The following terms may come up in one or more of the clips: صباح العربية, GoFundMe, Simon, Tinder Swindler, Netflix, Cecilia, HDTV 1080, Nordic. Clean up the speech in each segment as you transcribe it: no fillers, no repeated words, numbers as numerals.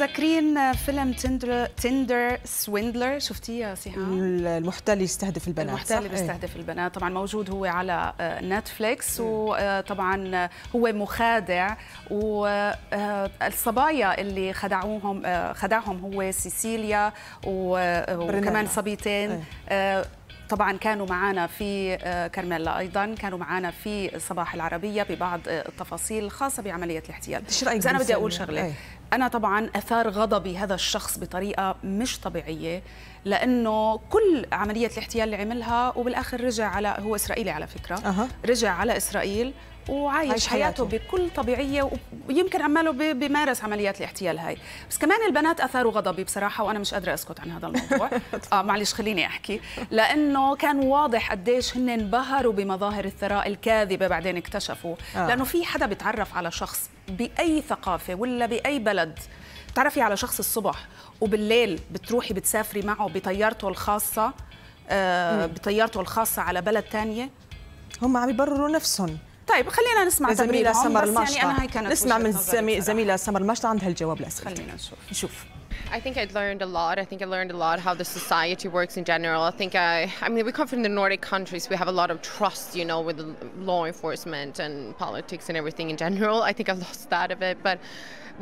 فاكرين فيلم تندر سويندلر، شفتيه يا سيهان؟ المحتال يستهدف البنات. المحتال يستهدف البنات، طبعا موجود هو على نتفليكس، وطبعا هو مخادع، والصبايا اللي خدعهم هو سيسيليا وكمان صبيتين. طبعا كانوا معنا في كرميلا، ايضا كانوا معنا في صباح العربيه ببعض التفاصيل الخاصه بعمليه الاحتيال. بس انا بدي اقول شغله، انا طبعا اثار غضبي هذا الشخص بطريقه مش طبيعيه، لانه كل عمليه الاحتيال اللي عملها وبالاخر رجع على، هو اسرائيلي على فكره، رجع على اسرائيل وعايش حياته بكل طبيعيه، ويمكن عماله بيمارس عمليات الاحتيال هاي. بس كمان البنات اثاروا غضبي بصراحه، وانا مش قادره اسكت عن هذا الموضوع. معلش خليني احكي، لانه كان واضح قديش هن انبهروا بمظاهر الثراء الكاذبه. بعدين اكتشفوا لانه في حدا بيتعرف على شخص باي ثقافه ولا باي بلد، بتعرفي على شخص الصبح وبالليل بتروحي بتسافري معه بطيارته الخاصه، بطيارته الخاصه على بلد ثانيه. هم عم يبرروا نفسهم. طيب خلينا نسمع زميلة سمر المشطة، نسمع من زميلة سمر المشطة عندها الجواب لأسئلتك. خلينا نشوف. I think I learned a lot. I think I learned a lot how the society works in general. I think I mean, we come from the Nordic countries. We have a lot of trust, you know, with the law enforcement and politics and everything in general. I think I lost that a bit, but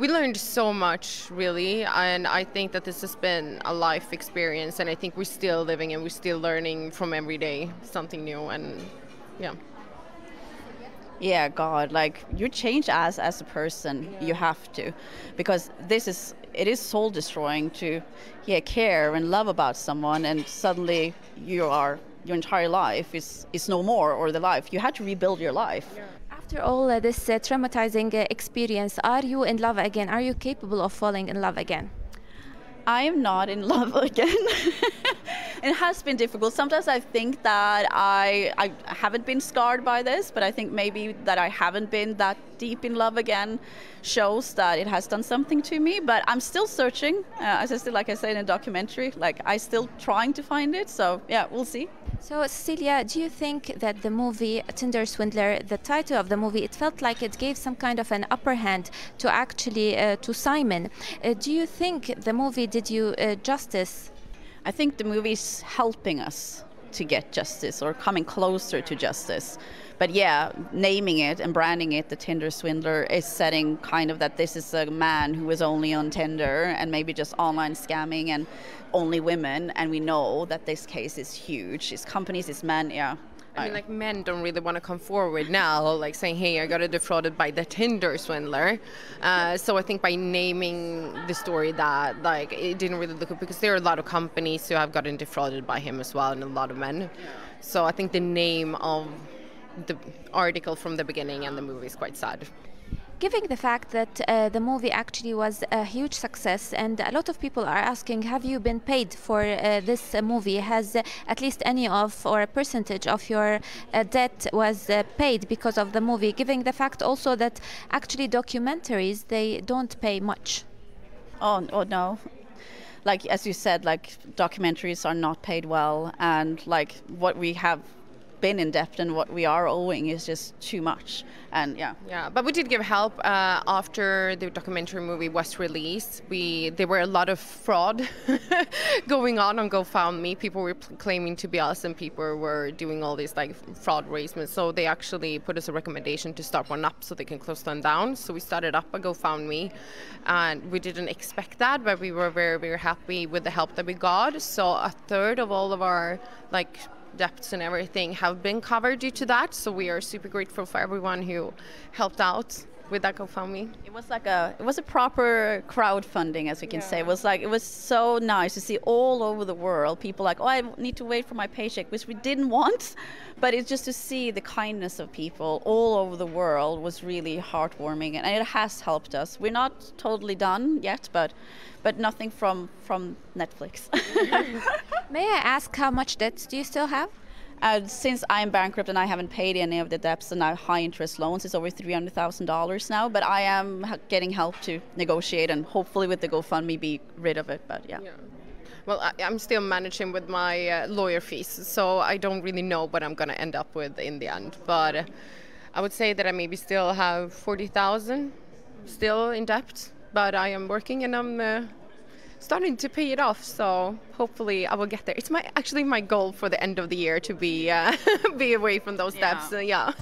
we learned so much, really. And I think that this has been a life experience, and I think we're still living and we're still learning from every day something new. And yeah. Yeah, God, like you change us as a person, you have to, because it is soul destroying to care and love about someone, and suddenly your entire life is no more, or the life you had to rebuild your life. After all this traumatizing experience, are you in love again? Are you capable of falling in love again? I am not in love again. It has been difficult. Sometimes I think that I haven't been scarred by this, but I think maybe that I haven't been that deep in love again shows that it has done something to me. But I'm still searching. As I said, like I said in a documentary, like I'm still trying to find it. So yeah, we'll see. So Cecilia, do you think that the movie Tinder Swindler, the title of the movie, it felt like it gave some kind of an upper hand to actually to Simon? Do you think the movie did you justice? I think the movie is helping us to get justice, or coming closer to justice. But yeah, naming it and branding it the Tinder Swindler is setting kind of that this is a man who is only on Tinder and maybe just online scamming and only women. And we know that this case is huge. It's companies, it's men, yeah. I mean, like, men don't really want to come forward now, like saying, hey, I got defrauded by the Tinder Swindler. So I think by naming the story that, like, it didn't really look up, because there are a lot of companies who have gotten defrauded by him as well, and a lot of men. So I think the name of the article from the beginning and the movie is quite sad. Given the fact that the movie actually was a huge success, and a lot of people are asking, have you been paid for this movie? Has at least any of, or a percentage of your debt was paid because of the movie? Given the fact also that actually documentaries, they don't pay much. Oh no. Like, as you said, like, documentaries are not paid well, and like what we have been in debt and what we are owing is just too much. And yeah, but we did give help after the documentary movie was released. There were a lot of fraud going on GoFundMe. People were claiming to be us, and people were doing all these like fraud raisements. So they actually put us a recommendation to start one up so they can close them down. So we started up a GoFundMe, and we didn't expect that, but we were very, very happy with the help that we got. So a third of all of our like debts and everything have been covered due to that, so we are super grateful for everyone who helped out with that GoFundMe. It was like it was a proper crowdfunding, as we can say. It was so nice to see all over the world people like, oh, I need to wait for my paycheck, which we didn't want, but it's just to see the kindness of people all over the world was really heartwarming, and it has helped us. We're not totally done yet, but nothing from Netflix. May I ask how much debts do you still have? Since I'm bankrupt and I haven't paid any of the debts, and I have high interest loans, it's over $300,000 now, but I am getting help to negotiate, and hopefully with the GoFundMe be rid of it, but yeah. Well, I'm still managing with my lawyer fees, so I don't really know what I'm going to end up with in the end, but I would say that I maybe still have $40,000 still in debt. but I am working and I'm starting to pay it off, so hopefully I will get there. It's actually my goal for the end of the year to be away from those debts. Yeah.